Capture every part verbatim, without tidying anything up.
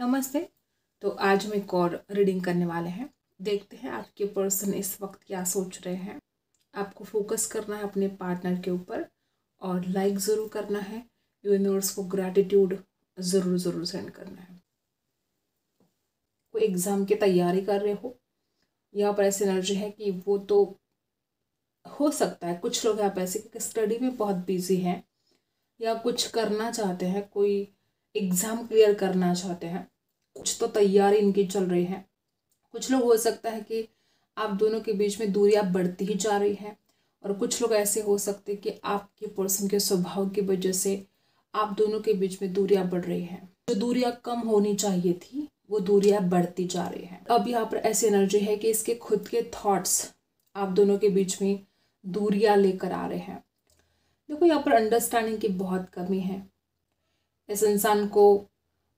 नमस्ते। तो आज हम एक और रीडिंग करने वाले हैं। देखते हैं आपके पर्सन इस वक्त क्या सोच रहे हैं। आपको फोकस करना है अपने पार्टनर के ऊपर और लाइक ज़रूर करना है। यूनिवर्स को ग्रैटिट्यूड ज़रूर ज़रूर सेंड करना है। कोई एग्ज़ाम की तैयारी कर रहे हो, यहाँ पर ऐसी एनर्जी है कि वो तो हो सकता है कुछ लोग यहाँ पर ऐसे कि स्टडी में बहुत बिजी हैं या कुछ करना चाहते हैं, कोई एग्ज़ाम क्लियर करना चाहते हैं, कुछ तो तैयारी इनकी चल रही है। कुछ लोग हो सकता है कि आप दोनों के बीच में दूरियां बढ़ती ही जा रही हैं और कुछ लोग ऐसे हो सकते हैं कि आपके पर्सन के स्वभाव की वजह से आप दोनों के बीच में दूरियां बढ़ रही हैं। जो दूरियां कम होनी चाहिए थी वो दूरियां बढ़ती जा रही हैं। अब यहाँ पर ऐसी एनर्जी है कि इसके खुद के थॉट्स आप दोनों के बीच में दूरियाँ लेकर आ रहे हैं। देखो, यहाँ पर अंडरस्टैंडिंग की बहुत कमी है। इस इंसान को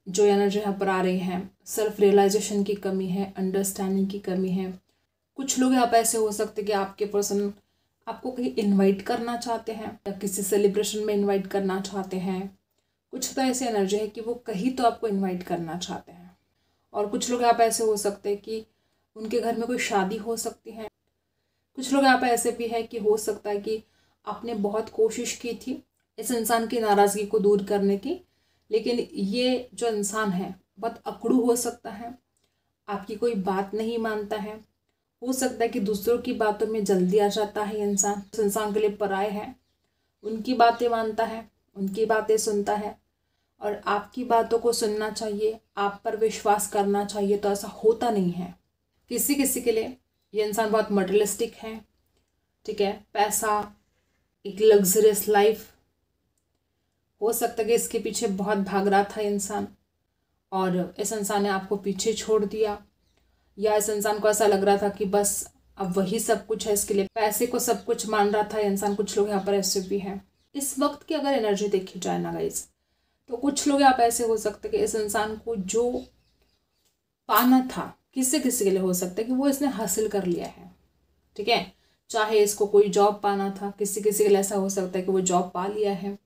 जो एनर्जी यहाँ पर आ रही है, सेल्फ रियलाइजेशन की कमी है, अंडरस्टैंडिंग की कमी है। कुछ लोग यहाँ पर ऐसे हो सकते कि आपके पर्सन आपको कहीं इनवाइट करना चाहते हैं या किसी सेलिब्रेशन में इनवाइट करना चाहते हैं। कुछ तो ऐसी एनर्जी है कि वो कहीं तो आपको इनवाइट करना चाहते हैं। और कुछ लोग यहाँ पर ऐसे हो सकते हैं कि उनके घर में कोई शादी हो सकती है। कुछ लोग यहाँ पर ऐसे भी है कि हो सकता है कि आपने बहुत कोशिश की थी इस इंसान की नाराज़गी को दूर करने की, लेकिन ये जो इंसान है बहुत अकड़ू हो सकता है, आपकी कोई बात नहीं मानता है। हो सकता है कि दूसरों की बातों में जल्दी आ जाता है इंसान। उस इंसान के लिए पराये है, उनकी बातें मानता है, उनकी बातें सुनता है और आपकी बातों को सुनना चाहिए, आप पर विश्वास करना चाहिए, तो ऐसा होता नहीं है। किसी किसी के लिए ये इंसान बहुत मटेरियलिस्टिक है, ठीक है, पैसा, एक लग्जरियस लाइफ। हो सकता है कि इसके पीछे बहुत भाग रहा था इंसान और इस इंसान ने आपको पीछे छोड़ दिया, या इस इंसान को ऐसा लग रहा था कि बस अब वही सब कुछ है, इसके लिए पैसे को सब कुछ मान रहा था इंसान। कुछ लोग यहाँ पर ऐसे भी हैं। इस वक्त की अगर एनर्जी देखी जाए ना गाइस, तो कुछ लोग यहाँ पर ऐसे हो सकते कि इस इंसान को जो पाना था, किसी किसी के लिए हो सकता है कि वो इसने हासिल कर लिया है, ठीक है। चाहे इसको कोई जॉब पाना था, किसी किसी के लिए ऐसा हो सकता है कि वो जॉब पा लिया है।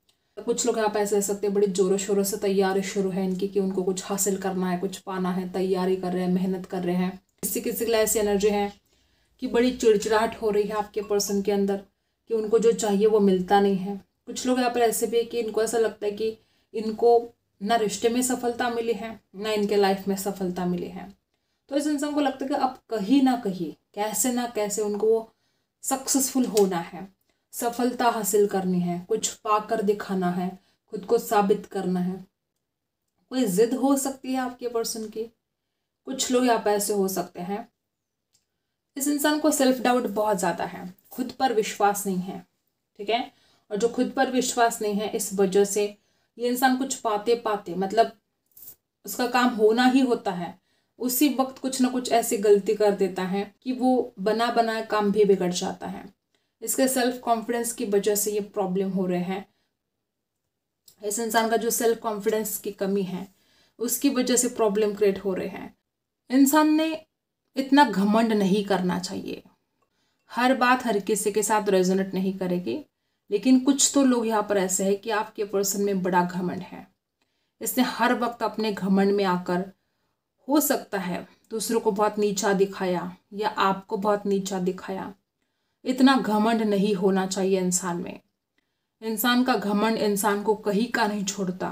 कुछ लोग यहाँ पर ऐसे रह सकते हैं बड़े जोरों शोरों से तैयारी शुरू है इनकी कि उनको कुछ हासिल करना है, कुछ पाना है, तैयारी कर रहे हैं, मेहनत कर रहे हैं। किसी किसी के लिए ऐसी एनर्जी है कि बड़ी चिड़चिड़ाहट हो रही है आपके पर्सन के अंदर कि उनको जो चाहिए वो मिलता नहीं है। कुछ लोग यहाँ पर ऐसे भी है कि इनको ऐसा लगता है कि इनको ना रिश्ते में सफलता मिली है ना इनके लाइफ में सफलता मिली है। तो इस इंसान को लगता है कि अब कहीं ना कहीं, कैसे ना कैसे उनको वो सक्सेसफुल होना है, सफलता हासिल करनी है, कुछ पाकर दिखाना है, खुद को साबित करना है। कोई जिद हो सकती है आपके पर्सन की। कुछ लोग यहाँ पर ऐसे हो सकते हैं इस इंसान को सेल्फ डाउट बहुत ज़्यादा है, खुद पर विश्वास नहीं है, ठीक है। और जो खुद पर विश्वास नहीं है, इस वजह से ये इंसान कुछ पाते पाते, मतलब उसका काम होना ही होता है, उसी वक्त कुछ ना कुछ ऐसी गलती कर देता है कि वो बना बनाया काम भी बिगड़ जाता है। इसके सेल्फ कॉन्फिडेंस की वजह से ये प्रॉब्लम हो रहे हैं। इस इंसान का जो सेल्फ कॉन्फिडेंस की कमी है उसकी वजह से प्रॉब्लम क्रिएट हो रहे हैं। इंसान ने इतना घमंड नहीं करना चाहिए, हर बात हर किसी के साथ रेजोनेट नहीं करेगी, लेकिन कुछ तो लोग यहाँ पर ऐसे हैं कि आपके पर्सन में बड़ा घमंड है। इसने हर वक्त अपने घमंड में आकर हो सकता है दूसरों को बहुत नीचा दिखाया या आपको बहुत नीचा दिखाया। इतना घमंड नहीं होना चाहिए इंसान में। इंसान का घमंड इंसान को कहीं का नहीं छोड़ता।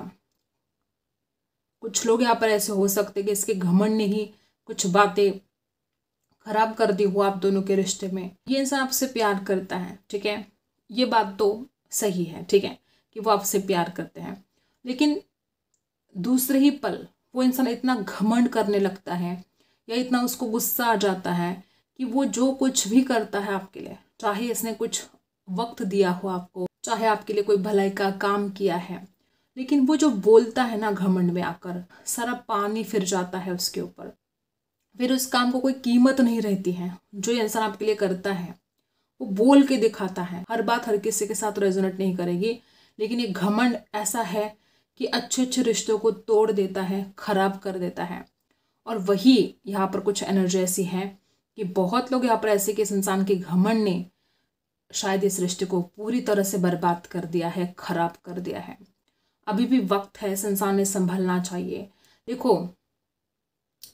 कुछ लोग यहाँ पर ऐसे हो सकते कि इसके घमंड ने ही कुछ बातें खराब कर दी हो आप दोनों के रिश्ते में। ये इंसान आपसे प्यार करता है, ठीक है, ये बात तो सही है, ठीक है, कि वो आपसे प्यार करते हैं, लेकिन दूसरे ही पल वो इंसान इतना घमंड करने लगता है या इतना उसको गुस्सा आ जाता है कि वो जो कुछ भी करता है आपके लिए, चाहे इसने कुछ वक्त दिया हो आपको, चाहे आपके लिए कोई भलाई का काम किया है, लेकिन वो जो बोलता है ना घमंड में आकर, सारा पानी फिर जाता है उसके ऊपर। फिर उस काम को कोई कीमत नहीं रहती है जो ये इंसान आपके लिए करता है। वो बोल के दिखाता है। हर बात हर किसी के साथ रेजोनेट नहीं करेगी, लेकिन ये घमंड ऐसा है कि अच्छे अच्छे रिश्तों को तोड़ देता है, खराब कर देता है। और वही यहाँ पर कुछ एनर्जी ऐसी है कि बहुत लोग यहाँ पर ऐसे कि इस इंसान के घमंड ने शायद इस रिश्ते को पूरी तरह से बर्बाद कर दिया है, खराब कर दिया है। अभी भी वक्त है, इस इंसान ने संभलना चाहिए। देखो,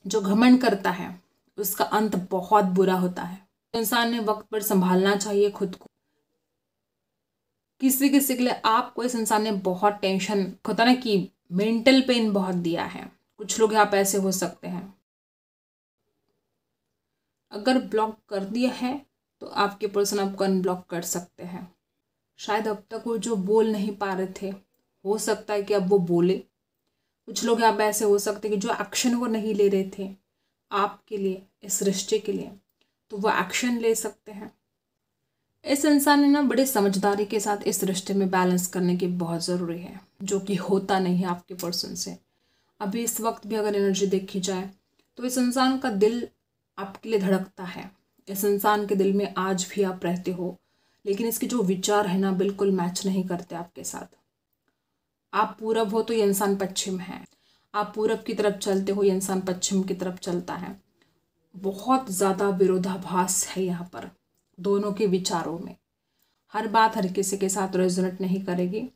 जो घमंड करता है उसका अंत बहुत बुरा होता है। इंसान ने वक्त पर संभालना चाहिए खुद को। किसी किसी के लिए आपको इस इंसान ने बहुत टेंशन, होता ना कि मेंटल पेन बहुत दिया है। कुछ लोग यहाँ ऐसे हो सकते हैं। अगर ब्लॉक कर दिया है तो आपके पर्सन आपको अनब्लॉक कर सकते हैं। शायद अब तक वो जो बोल नहीं पा रहे थे, हो सकता है कि अब वो बोले। कुछ लोग यहाँ ऐसे हो सकते हैं कि जो एक्शन वो नहीं ले रहे थे आपके लिए, इस रिश्ते के लिए, तो वो एक्शन ले सकते हैं। इस इंसान ने ना बड़े समझदारी के साथ इस रिश्ते में बैलेंस करने की बहुत ज़रूरी है, जो कि होता नहीं है आपके पर्सन से। अभी इस वक्त भी अगर एनर्जी देखी जाए तो इस इंसान का दिल आपके लिए धड़कता है। इस इंसान के दिल में आज भी आप रहते हो, लेकिन इसके जो विचार है ना बिल्कुल मैच नहीं करते आपके साथ। आप पूरब हो तो ये इंसान पश्चिम है, आप पूरब की तरफ चलते हो, ये इंसान पश्चिम की तरफ चलता है। बहुत ज़्यादा विरोधाभास है यहाँ पर दोनों के विचारों में। हर बात हर किसी के साथ रेजोनेट नहीं करेगी,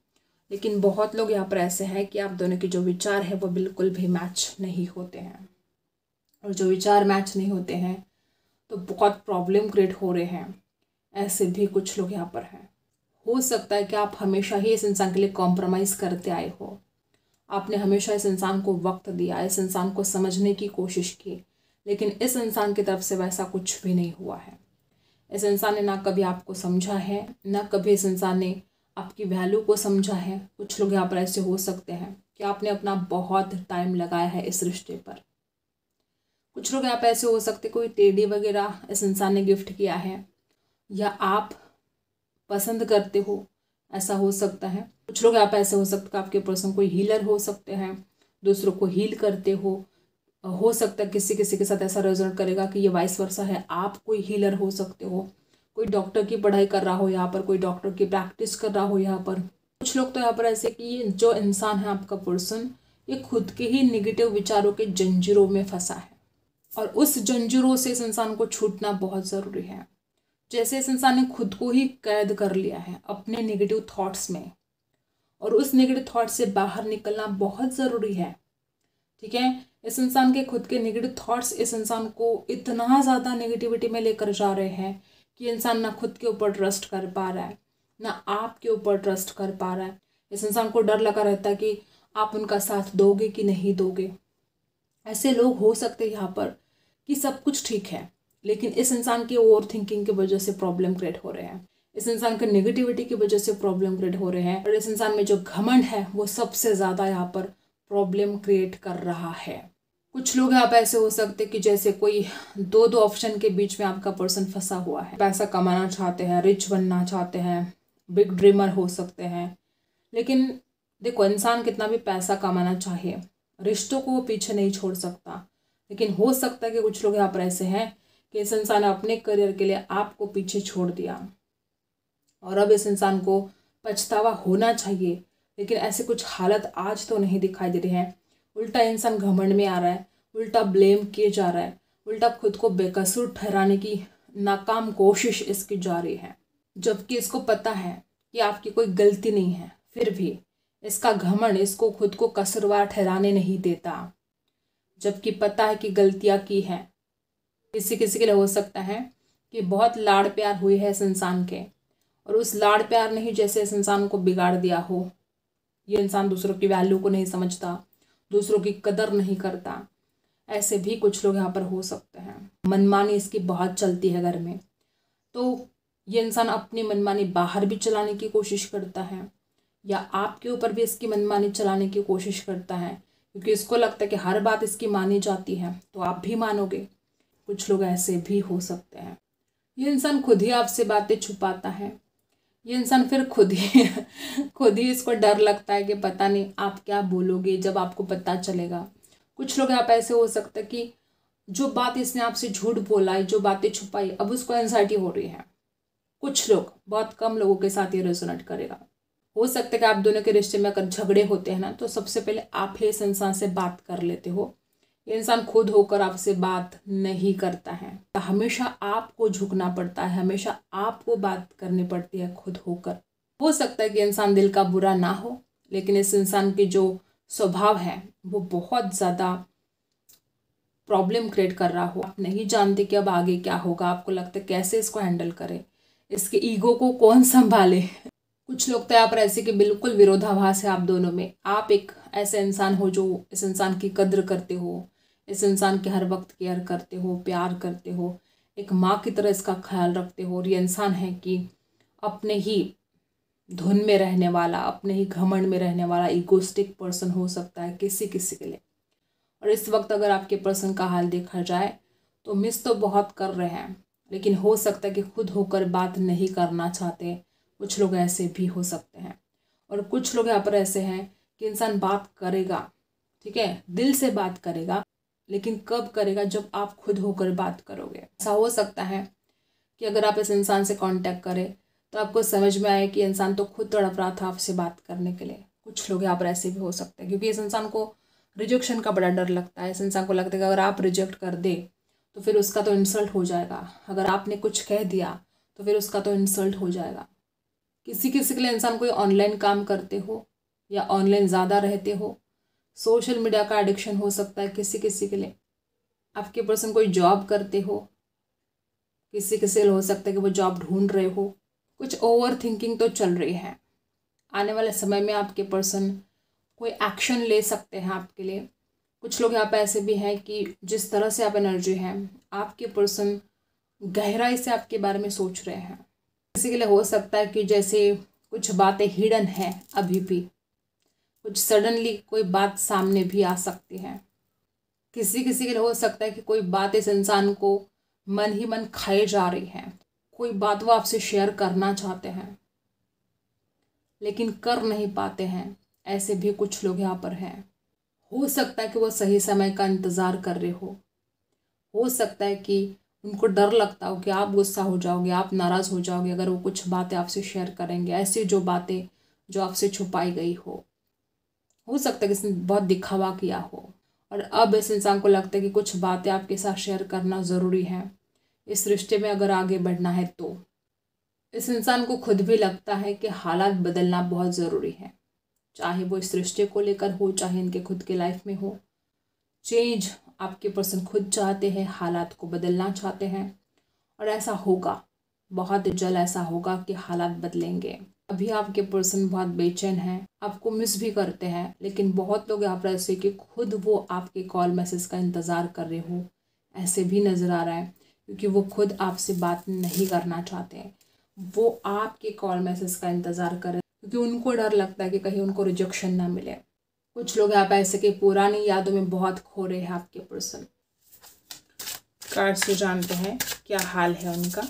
लेकिन बहुत लोग यहाँ पर ऐसे हैं कि आप दोनों के जो विचार है वो बिल्कुल भी मैच नहीं होते हैं। और जो विचार मैच नहीं होते हैं तो बहुत प्रॉब्लम क्रिएट हो रहे हैं। ऐसे भी कुछ लोग यहाँ पर हैं। हो सकता है कि आप हमेशा ही इस इंसान के लिए कॉम्प्रोमाइज़ करते आए हो। आपने हमेशा इस इंसान को वक्त दिया, इस इंसान को समझने की कोशिश की, लेकिन इस इंसान की तरफ से वैसा कुछ भी नहीं हुआ है। इस इंसान ने ना कभी आपको समझा है, ना कभी इस इंसान ने आपकी वैल्यू को समझा है। कुछ लोग यहाँ पर ऐसे हो सकते हैं कि आपने अपना बहुत टाइम लगाया है इस रिश्ते पर। कुछ लोग यहाँ पर ऐसे हो सकते कोई टेडी वगैरह इस इंसान ने गिफ्ट किया है या आप पसंद करते हो, ऐसा हो सकता है। कुछ लोग यहाँ पर ऐसे हो सकते कि आपके पर्सन कोई हीलर हो सकते हैं, दूसरों को हील करते हो। हो सकता है किसी किसी के साथ ऐसा रिजल्ट करेगा कि ये वाइस वर्सा है। आप कोई हीलर हो सकते हो, कोई डॉक्टर की पढ़ाई कर रहा हो यहाँ पर, कोई डॉक्टर की प्रैक्टिस कर रहा हो यहाँ पर। कुछ लोग तो यहाँ पर ऐसे कि ये जो इंसान है आपका पर्सन, ये खुद के ही निगेटिव विचारों के जंजीरों में फंसा है और उस जंजीरों से इस इंसान को छूटना बहुत ज़रूरी है। जैसे इस इंसान ने खुद को ही कैद कर लिया है अपने निगेटिव थाट्स में, और उस निगेटिव थाट से बाहर निकलना बहुत ज़रूरी है। ठीक है, इस इंसान के खुद के नेगेटिव थॉट्स इस इंसान को इतना ज़्यादा नेगेटिविटी में लेकर जा रहे हैं कि इंसान ना खुद के ऊपर ट्रस्ट कर पा रहा है, ना आपके ऊपर ट्रस्ट कर पा रहा है। इस इंसान को डर लगा रहता है कि आप उनका साथ दोगे कि नहीं दोगे। ऐसे लोग हो सकते यहाँ पर कि सब कुछ ठीक है, लेकिन इस इंसान की ओवर थिंकिंग की वजह से प्रॉब्लम क्रिएट हो रहे हैं। इस इंसान के नेगेटिविटी की वजह से प्रॉब्लम क्रिएट हो रहे हैं और इस इंसान में जो घमंड है वो सबसे ज़्यादा यहाँ पर प्रॉब्लम क्रिएट कर रहा है। कुछ लोग आप ऐसे हो सकते कि जैसे कोई दो दो ऑप्शन के बीच में आपका पर्सन फंसा हुआ है। पैसा कमाना चाहते हैं, रिच बनना चाहते हैं, बिग ड्रीमर हो सकते हैं, लेकिन देखो इंसान कितना भी पैसा कमाना चाहे रिश्तों को वो पीछे नहीं छोड़ सकता। लेकिन हो सकता है कि कुछ लोग यहाँ पर ऐसे हैं कि इस इंसान ने अपने करियर के लिए आपको पीछे छोड़ दिया और अब इस इंसान को पछतावा होना चाहिए, लेकिन ऐसे कुछ हालत आज तो नहीं दिखाई दे रही हैं। उल्टा इंसान घमंड में आ रहा है, उल्टा ब्लेम किए जा रहा है, उल्टा खुद को बेकसूर ठहराने की नाकाम कोशिश इसकी जा रही है, जबकि इसको पता है कि आपकी कोई गलती नहीं है। फिर भी इसका घमंड इसको खुद को कसूरवार ठहराने नहीं देता, जबकि पता है कि गलतियाँ की हैं। किसी किसी के लिए हो सकता है कि बहुत लाड़ प्यार हुई है इस इंसान के और उस लाड़ प्यार ने ही जैसे इस इंसान को बिगाड़ दिया हो। ये इंसान दूसरों की वैल्यू को नहीं समझता, दूसरों की कदर नहीं करता। ऐसे भी कुछ लोग यहाँ पर हो सकते हैं। मनमानी इसकी बहुत चलती है घर में, तो ये इंसान अपनी मनमानी बाहर भी चलाने की कोशिश करता है या आपके ऊपर भी इसकी मनमानी चलाने की कोशिश करता है, क्योंकि इसको लगता है कि हर बात इसकी मानी जाती है तो आप भी मानोगे। कुछ लोग ऐसे भी हो सकते हैं। ये इंसान खुद ही आपसे बातें छुपाता है। ये इंसान फिर खुद ही खुद ही इसको डर लगता है कि पता नहीं आप क्या बोलोगे जब आपको पता चलेगा। कुछ लोग आप ऐसे हो सकते हैं कि जो बात इसने आपसे झूठ बोला है, जो बातें छुपाई, अब उसको एंजाइटी हो रही है। कुछ लोग, बहुत कम लोगों के साथ ये रेजोनेट करेगा। हो सकता है कि आप दोनों के रिश्ते में अगर झगड़े होते हैं ना, तो सबसे पहले आप ही इस इंसान से बात कर लेते हो। ये इंसान खुद होकर आपसे बात नहीं करता है। हमेशा आपको झुकना पड़ता है, हमेशा आपको बात करनी पड़ती है खुद होकर। हो सकता है कि इंसान दिल का बुरा ना हो, लेकिन इस इंसान की जो स्वभाव है वो बहुत ज़्यादा प्रॉब्लम क्रिएट कर रहा हो। आप नहीं जानते कि अब आगे क्या होगा, आपको लगता है कैसे इसको हैंडल करें, इसके ईगो को कौन संभाले। कुछ लोग तो यहाँ पर ऐसे कि बिल्कुल विरोधाभास है आप दोनों में। आप एक ऐसे इंसान हो जो इस इंसान की कद्र करते हो, इस इंसान के हर वक्त केयर करते हो, प्यार करते हो, एक माँ की तरह इसका ख्याल रखते हो, और ये इंसान है कि अपने ही धुन में रहने वाला, अपने ही घमंड में रहने वाला ईगोस्टिक पर्सन हो सकता है किसी किसी के लिए। और इस वक्त अगर आपके पर्सन का हाल देखा जाए तो मिस तो बहुत कर रहे हैं, लेकिन हो सकता है कि खुद होकर बात नहीं करना चाहते। कुछ लोग ऐसे भी हो सकते हैं, और कुछ लोग यहाँ पर ऐसे हैं कि इंसान बात करेगा, ठीक है, दिल से बात करेगा, लेकिन कब करेगा, जब आप खुद होकर बात करोगे। ऐसा हो सकता है कि अगर आप इस इंसान से कांटेक्ट करें तो आपको समझ में आए कि इंसान तो खुद तड़प रहा था आपसे बात करने के लिए। कुछ लोग यहाँ पर ऐसे भी हो सकते हैं, क्योंकि इस इंसान को रिजेक्शन का बड़ा डर लगता है। इस इंसान को लगता है कि अगर आप रिजेक्ट कर दे तो फिर उसका तो इंसल्ट हो जाएगा, अगर आपने कुछ कह दिया तो फिर उसका तो इंसल्ट हो जाएगा। किसी किसी के लिए इंसान कोई ऑनलाइन काम करते हो या ऑनलाइन ज़्यादा रहते हो, सोशल मीडिया का एडिक्शन हो सकता है किसी किसी के लिए। आपके पर्सन कोई जॉब करते हो, किसी किसी के लिए हो सकता है कि वो जॉब ढूंढ रहे हो। कुछ ओवर थिंकिंग तो चल रही है। आने वाले समय में आपके पर्सन कोई एक्शन ले सकते हैं आपके लिए। कुछ लोग यहाँ पे ऐसे भी हैं कि जिस तरह से आप एनर्जी हैं, आपके पर्सन गहराई से आपके बारे में सोच रहे हैं। किसी के लिए हो सकता है कि जैसे कुछ बातें हिडन हैं अभी भी, कुछ सडनली कोई बात सामने भी आ सकती है। किसी किसी के लिए हो सकता है कि कोई बात इस इंसान को मन ही मन खाए जा रही है, कोई बात वो आपसे शेयर करना चाहते हैं लेकिन कर नहीं पाते हैं। ऐसे भी कुछ लोग यहाँ पर हैं। हो सकता है कि वो सही समय का इंतज़ार कर रहे हो हो सकता है कि उनको डर लगता हो कि आप गुस्सा हो जाओगे, आप नाराज़ हो जाओगे अगर वो कुछ बातें आपसे शेयर करेंगे, ऐसी जो बातें जो आपसे छुपाई गई हो। हो सकता है कि इसने बहुत दिखावा किया हो, और अब इस इंसान को लगता है कि कुछ बातें आपके साथ शेयर करना ज़रूरी है इस रिश्ते में अगर आगे बढ़ना है तो। इस इंसान को खुद भी लगता है कि हालात बदलना बहुत ज़रूरी है, चाहे वो इस रिश्ते को लेकर हो, चाहे इनके खुद के लाइफ में हो। चेंज आपके पर्सन खुद चाहते हैं, हालात को बदलना चाहते हैं, और ऐसा होगा, बहुत जल्द ऐसा होगा कि हालात बदलेंगे। अभी आपके पर्सन बहुत बेचैन हैं, आपको मिस भी करते हैं, लेकिन बहुत लोग यहाँ पर ऐसे कि खुद वो आपके कॉल मैसेज का इंतज़ार कर रहे हो, ऐसे भी नज़र आ रहा है, क्योंकि वो खुद आपसे बात नहीं करना चाहते, वो आपके कॉल मैसेज का इंतज़ार कर रहे हैं क्योंकि उनको डर लगता है कि कहीं उनको रिजेक्शन ना मिले। कुछ लोग यहाँ पर ऐसे कि पुरानी यादों में बहुत खो रहे हैं आपके पर्सन। कार्ड से जानते हैं क्या हाल है उनका।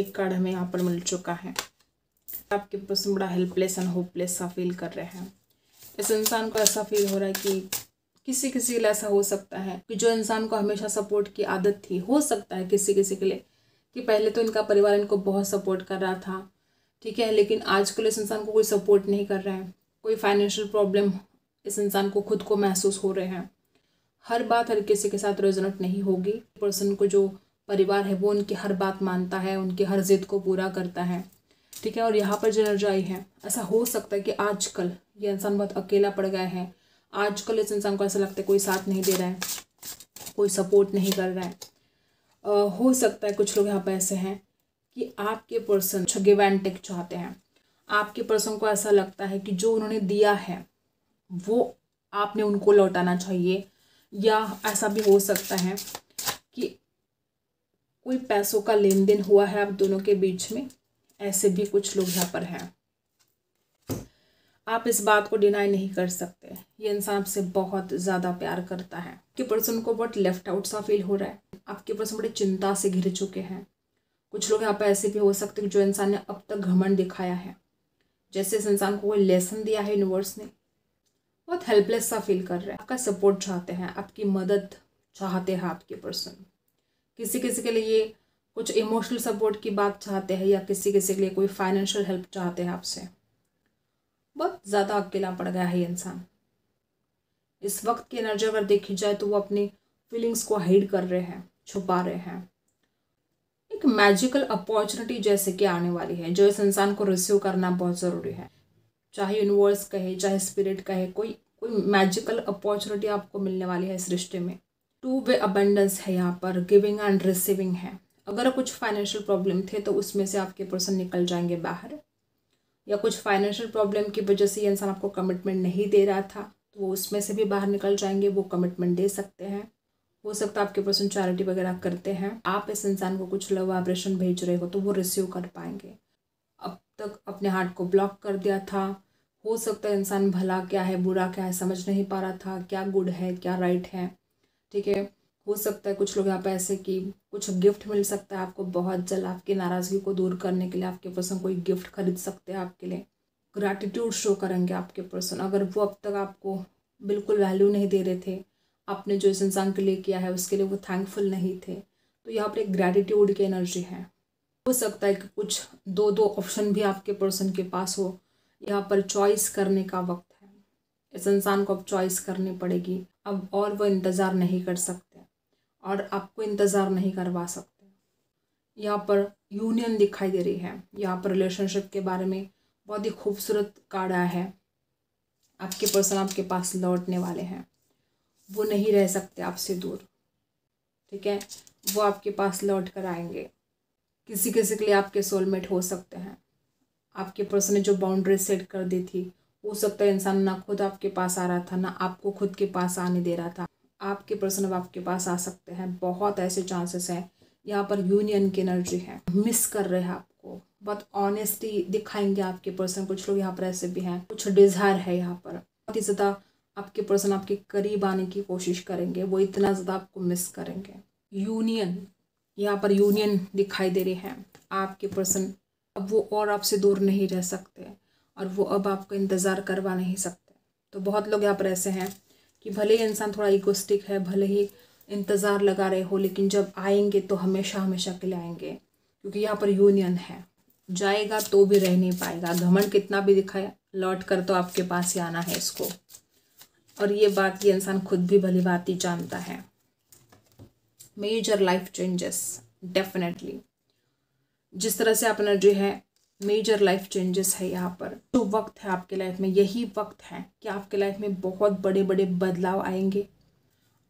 एक कार्ड हमें यहाँ पर मिल चुका है। आपके पर्सन बड़ा हेल्पलेस एंड होपलेस सा फील कर रहे हैं। इस इंसान को ऐसा फील हो रहा है कि किसी किसी के लिए ऐसा हो सकता है कि जो इंसान को हमेशा सपोर्ट की आदत थी, हो सकता है किसी किसी के लिए कि पहले तो इनका परिवार इनको बहुत सपोर्ट कर रहा था, ठीक है, लेकिन आजकल इस इंसान को कोई सपोर्ट नहीं कर रहा है। कोई फाइनेंशियल प्रॉब्लम इस इंसान को खुद को महसूस हो रहे हैं। हर बात हर किसी के साथ रेजोनेट नहीं होगी। पर्सन को जो परिवार है वो उनकी हर बात मानता है, उनकी हर जिद को पूरा करता है, ठीक है, और यहाँ पर जो एनर्जी आई है, ऐसा हो सकता है कि आजकल ये इंसान बहुत अकेला पड़ गया है। आजकल इस इंसान को ऐसा लगता है कोई साथ नहीं दे रहा है, कोई सपोर्ट नहीं कर रहा है। आ, हो सकता है कुछ लोग यहाँ पर ऐसे हैं कि आपके पर्सन गिव एंड टेक चाहते हैं। आपके पर्सन को ऐसा लगता है कि जो उन्होंने दिया है वो आपने उनको लौटाना चाहिए, या ऐसा भी हो सकता है कि कोई पैसों का लेन देन हुआ है आप दोनों के बीच में, ऐसे भी कुछ लोग यहाँ पर हैं। आप इस बात को डिनाई नहीं कर सकते, ये इंसान आपसे बहुत ज़्यादा प्यार करता है। आपके पर्सन को बहुत लेफ्ट आउट सा फील हो रहा है। आपके पर्सन बड़े चिंता से घिर चुके हैं। कुछ लोग यहाँ पर ऐसे भी हो सकते हैं जो इंसान ने अब तक घमंड दिखाया है, जैसे इस इंसान को कोई लेसन दिया है यूनिवर्स ने, बहुत हेल्पलेस सा फील कर रहे हैं। आपका सपोर्ट चाहते हैं, आपकी मदद चाहते हैं आपके पर्सन। किसी किसी के लिए ये कुछ इमोशनल सपोर्ट की बात चाहते हैं, या किसी किसी के लिए कोई फाइनेंशियल हेल्प चाहते हैं आपसे। बहुत ज़्यादा अकेला पड़ गया है ये इंसान। इस वक्त की एनर्जी अगर देखी जाए तो वो अपनी फीलिंग्स को हाइड कर रहे हैं, छुपा रहे हैं। एक मैजिकल अपॉर्चुनिटी जैसे कि आने वाली है, जो इस इंसान को रिसीव करना बहुत ज़रूरी है। चाहे यूनिवर्स कहे, चाहे स्पिरिट कहे, कोई कोई मैजिकल अपॉर्चुनिटी आपको मिलने वाली है इस रिश्ते में। टू वे अबंडेंस है यहाँ पर, गिविंग एंड रिसीविंग है। अगर कुछ फाइनेंशियल प्रॉब्लम थे तो उसमें से आपके पर्सन निकल जाएंगे बाहर, या कुछ फाइनेंशियल प्रॉब्लम की वजह से ये इंसान आपको कमिटमेंट नहीं दे रहा था तो वो उसमें से भी बाहर निकल जाएंगे, वो कमिटमेंट दे सकते हैं। हो सकता है आपके पर्सन चैरिटी वगैरह करते हैं, आप इस इंसान को कुछ लव वाइब्रेशन भेज रहे हो तो वो रिसीव कर पाएंगे। अब तक अपने हार्ट को ब्लॉक कर दिया था, हो सकता है इंसान भला क्या है बुरा क्या है समझ नहीं पा रहा था, क्या गुड है क्या राइट है, ठीक है। हो सकता है कुछ लोग यहाँ पे ऐसे कि कुछ गिफ्ट मिल सकता है आपको बहुत जल्द, आपकी नाराज़गी को दूर करने के लिए आपके पर्सन कोई गिफ्ट खरीद सकते हैं आपके लिए। ग्रैटिट्यूड शो करेंगे आपके पर्सन, अगर वो अब तक आपको बिल्कुल वैल्यू नहीं दे रहे थे, आपने जो इस इंसान के लिए किया है उसके लिए वो थैंकफुल नहीं थे, तो यहाँ पर एक ग्रैटिट्यूड की एनर्जी है। हो सकता है कि कुछ दो दो ऑप्शन भी आपके पर्सन के पास हो, यहाँ पर चॉइस करने का वक्त है, इस इंसान को अब चॉइस करनी पड़ेगी, अब और वो इंतज़ार नहीं कर सकते और आपको इंतज़ार नहीं करवा सकते। यहाँ पर यूनियन दिखाई दे रही है, यहाँ पर रिलेशनशिप के बारे में बहुत ही खूबसूरत कार्ड आया है। आपके पर्सन आपके पास लौटने वाले हैं, वो नहीं रह सकते आपसे दूर, ठीक है, वो आपके पास लौट कर आएंगे। किसी किसी के लिए आपके सोलमेट हो सकते हैं। आपके पर्सन ने जो बाउंड्री सेट कर दी थी, हो सकता है इंसान ना खुद आपके पास आ रहा था ना आपको खुद के पास आने दे रहा था, आपके पर्सन अब आपके पास आ सकते हैं, बहुत ऐसे चांसेस हैं। यहाँ पर यूनियन की एनर्जी है, मिस कर रहे हैं आपको, बहुत ऑनेस्टी दिखाएंगे आपके पर्सन। कुछ लोग यहाँ पर ऐसे भी हैं, कुछ डिज़ायर है यहाँ पर, बहुत ही ज़्यादा आपके पर्सन आपके करीब आने की कोशिश करेंगे, वो इतना ज़्यादा आपको मिस करेंगे। यूनियन, यहाँ पर यूनियन दिखाई दे रही है। आपके पर्सन अब वो और आपसे दूर नहीं रह सकते और वो अब आपको इंतज़ार करवा नहीं सकते। तो बहुत लोग यहाँ पर ऐसे हैं कि भले ही इंसान थोड़ा इगोस्टिक है, भले ही इंतज़ार लगा रहे हो, लेकिन जब आएंगे तो हमेशा हमेशा के लिए आएंगे, क्योंकि यहाँ पर यूनियन है। जाएगा तो भी रह नहीं पाएगा, घमंड कितना भी दिखाए, लौट कर तो आपके पास ही आना है इसको, और ये बात ये इंसान खुद भी भली बात ही जानता है। मेजर लाइफ चेंजेस डेफिनेटली, जिस तरह से अपना जो है मेजर लाइफ चेंजेस है। यहाँ पर जो वक्त है आपके लाइफ में, यही वक्त है कि आपके लाइफ में बहुत बड़े बड़े बदलाव आएंगे,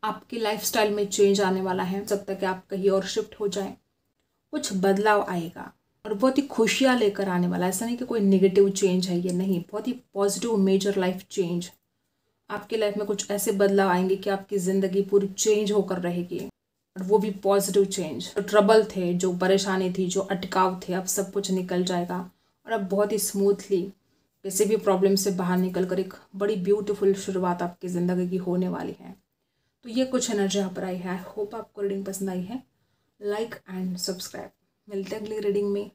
आपके लाइफस्टाइल में चेंज आने वाला है। जब तक आप कहीं और शिफ्ट हो जाए, कुछ बदलाव आएगा और बहुत ही खुशियाँ लेकर आने वाला है। ऐसा नहीं कि कोई नेगेटिव चेंज है, ये नहीं, बहुत ही पॉजिटिव मेजर लाइफ चेंज। आपके लाइफ में कुछ ऐसे बदलाव आएंगे कि आपकी ज़िंदगी पूरी चेंज होकर रहेगी, और वो भी पॉजिटिव चेंज। जो ट्रबल थे, जो परेशानी थी, जो अटकाव थे, अब सब कुछ निकल जाएगा और अब बहुत ही स्मूथली किसी भी प्रॉब्लम से बाहर निकल कर एक बड़ी ब्यूटीफुल शुरुआत आपकी ज़िंदगी की होने वाली है। तो ये कुछ एनर्जी यहाँ पर आई है। आई होप आपको रीडिंग पसंद आई है। Like and subscribe. मिलते हैं अगली रीडिंग में।